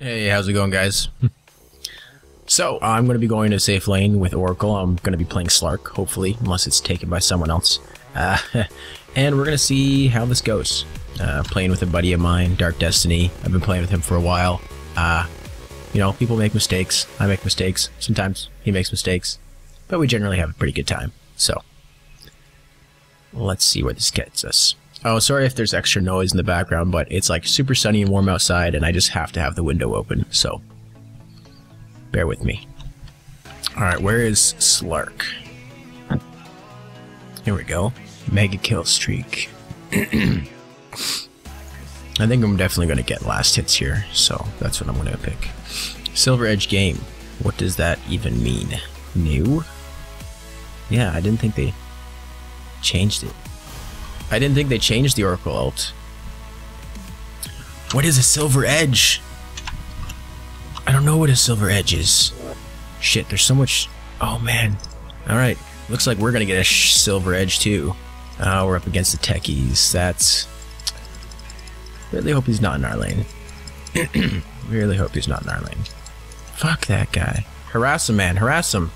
Hey, how's it going, guys? So, I'm going to be going to safe lane with Oracle. I'm going to be playing Slark, hopefully, unless it's taken by someone else. And we're going to see how this goes. Playing with a buddy of mine, Dark Destiny. I've been playing with him for a while. You know, people make mistakes. I make mistakes. Sometimes he makes mistakes. But we generally have a pretty good time. So, let's see where this gets us. Oh, sorry if there's extra noise in the background, but it's like super sunny and warm outside, and I just have to have the window open, so bear with me. Alright, where is Slark? Here we go. Mega kill streak. I think I'm definitely going to get last hits here, so that's what I'm going to pick. Silver Edge game. What does that even mean? New? Yeah, I didn't think they changed it. I didn't think they changed the Oracle ult. What is a Silver Edge? I don't know what a Silver Edge is. Shit, there's so much... Oh, man. Alright, looks like we're gonna get a Silver Edge, too. We're up against the Techies. That's... Really hope he's not in our lane. Really hope he's not in our lane. Fuck that guy. Harass him, man. Harass him.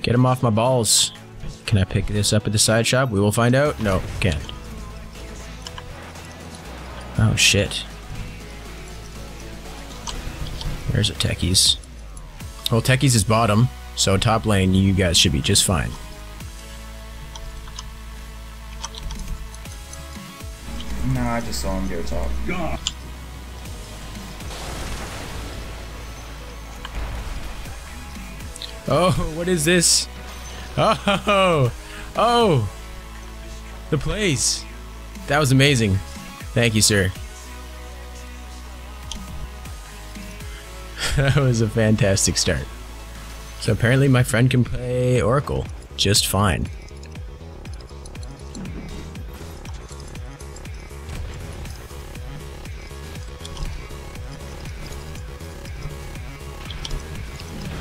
Get him off my balls. Can I pick this up at the side shop? We will find out. No, can't. Oh shit. There's a Techies. Well, Techies is bottom, so top lane you guys should be just fine. Nah, I just saw him go top. God. Oh, what is this? Oh! Oh! The plays! That was amazing. Thank you, sir. That was a fantastic start. So apparently my friend can play Oracle just fine.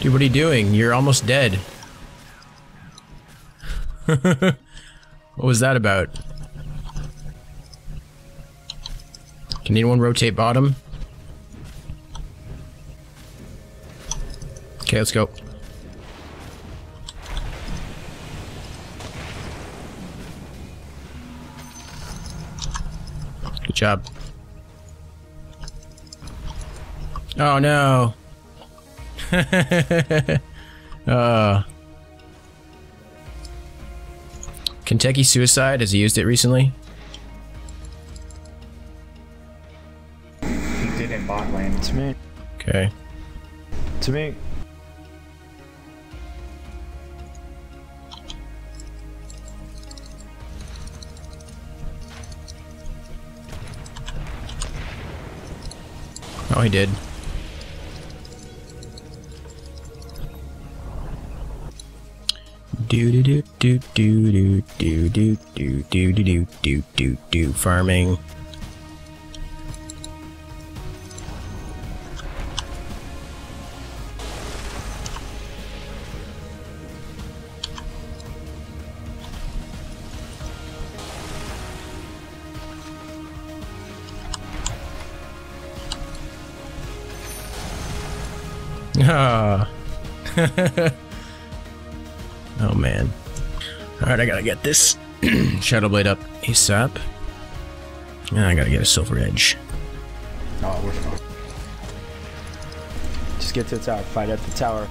Dude, what are you doing? You're almost dead. What was that about? Can anyone rotate bottom? Okay, let's go. Good job. Oh no. Kentucky Suicide, has he used it recently? He did in bot lane. To me. Okay. To me. Oh, he did. Do do do do do do do do do do do do do farming. Ah. Oh man. Alright, I gotta get this Shadow Blade up ASAP. And I gotta get a Silver Edge. Oh, we're fine. Just get to the tower, fight at the tower.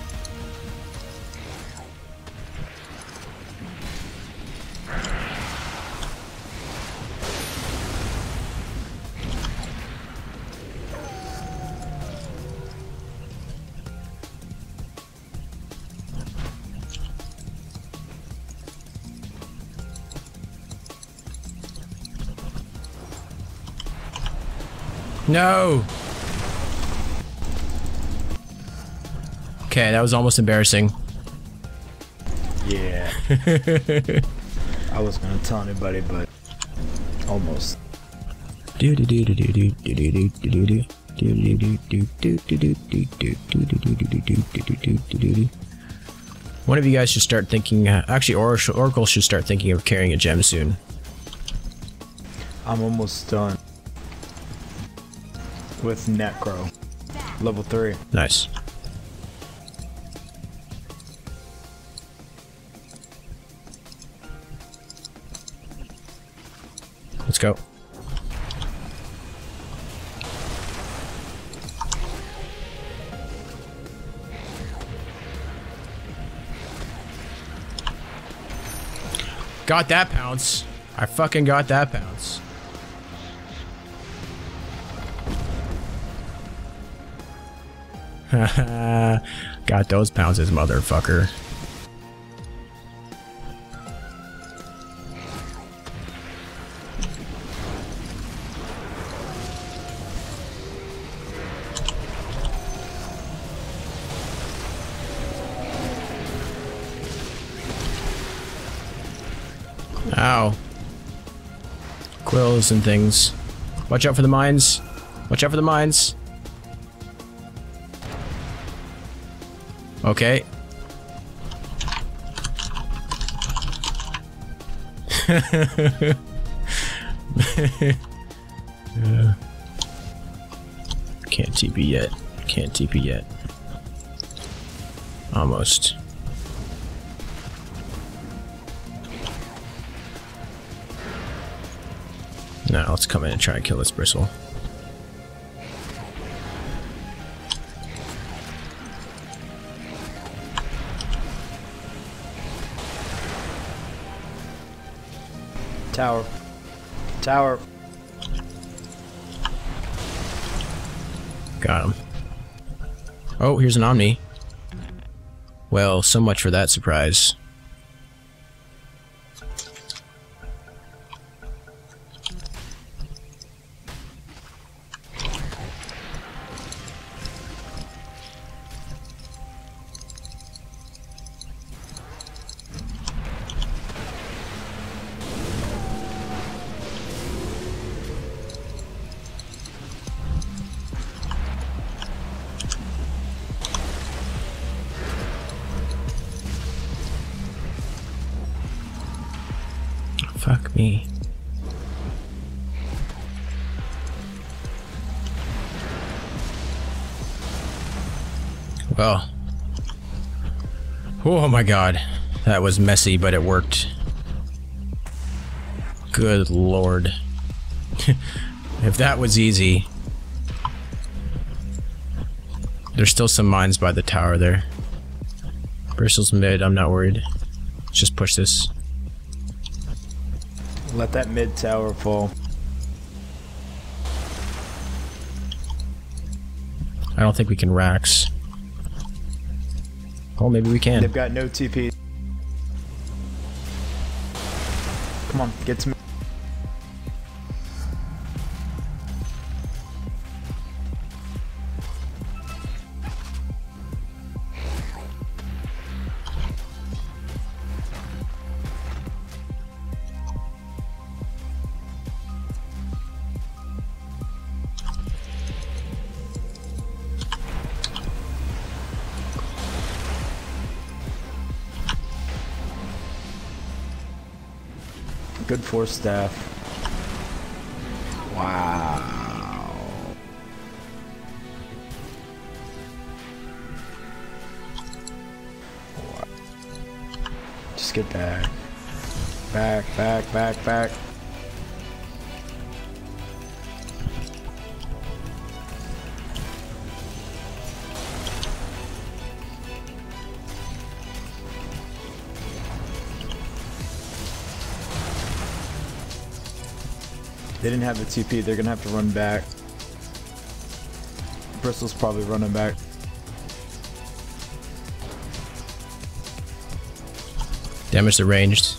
No! Okay, that was almost embarrassing. Yeah. I wasn't gonna tell anybody, but almost. Do do do do do do do do do do do. One of you guys should start thinking. Actually, Oracle should start thinking of carrying a gem soon. I'm almost done with Necro. Level 3. Nice. Let's go. Got that pounce. I fucking got that pounce. Got those pounces, motherfucker. Ow. Quills and things. Watch out for the mines. Watch out for the mines. Okay. Can't TP yet. Can't TP yet. Almost. Now let's come in and try and kill this bristle. Tower. Tower. Got him. Oh, here's an Omni. Well, so much for that surprise. Fuck me. Well. Oh my god. That was messy, but it worked. Good lord. If that was easy. There's still some mines by the tower there. Bristle's mid, I'm not worried. Let's just push this. Let that mid tower fall. I don't think we can racks. Oh, maybe we can. They've got no TP. Come on, get to me. Good force staff. Wow. Just get back. Back, back, back, back. They didn't have the TP, they're gonna have to run back. Bristle's probably running back. Damage the ranged.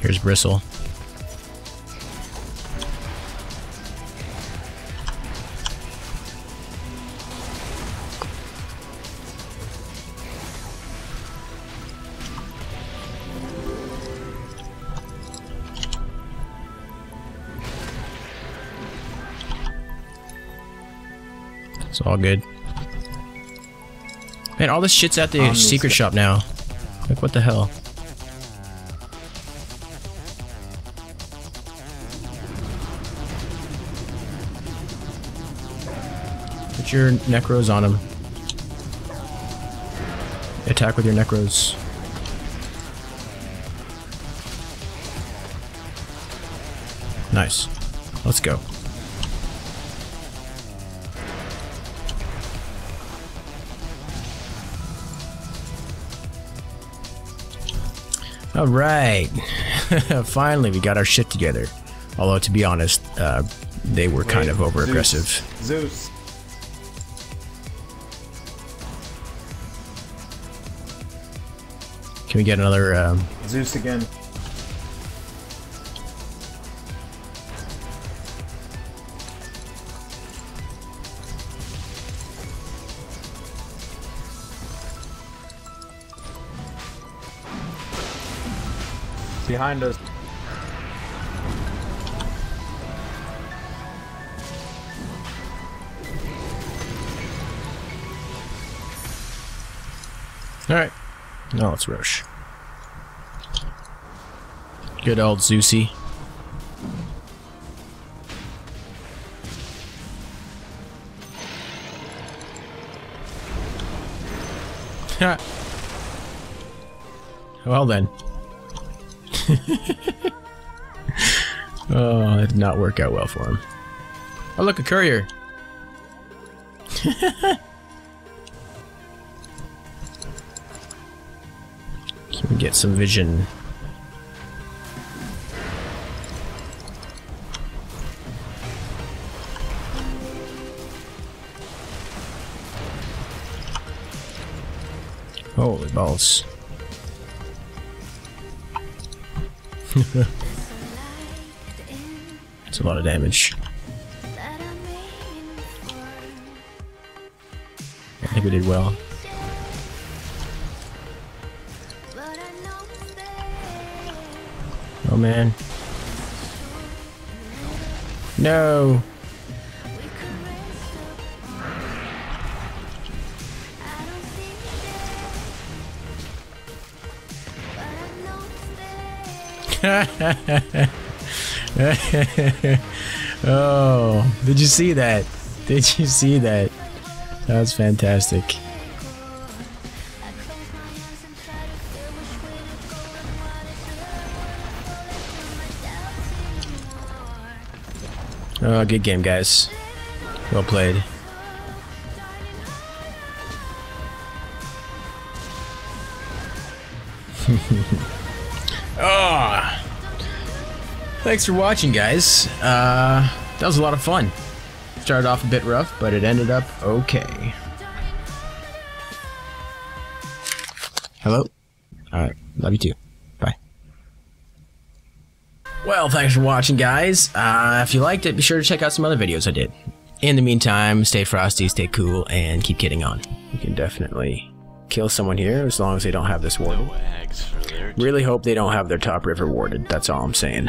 Here's Bristle. It's all good. Man, all this shit's at the secret shop now. Like, what the hell? Put your Necros on him. Attack with your Necros. Nice. Let's go. Alright. Finally, we got our shit together. Although, to be honest, they were kind of over-aggressive. Zeus. Can we get another... Zeus again. Behind us. Alright. Now let's rush. Good old Zeusy. Well then. Oh, that did not work out well for him. Oh, look, a courier. Can we get some vision? Holy balls. It's a lot of damage. I think we did well. Oh man. No! Oh, did you see that? Did you see that? That was fantastic. Oh, good game, guys. Well played. Oh, thanks for watching, guys. That was a lot of fun. Started off a bit rough, but it ended up okay. Hello? Alright, love you too. Bye. Well, thanks for watching, guys. If you liked it, be sure to check out some other videos I did. In the meantime, stay frosty, stay cool, and keep kidding on. You can definitely kill someone here as long as they don't have this ward. Really hope they don't have their top river warded, that's all I'm saying.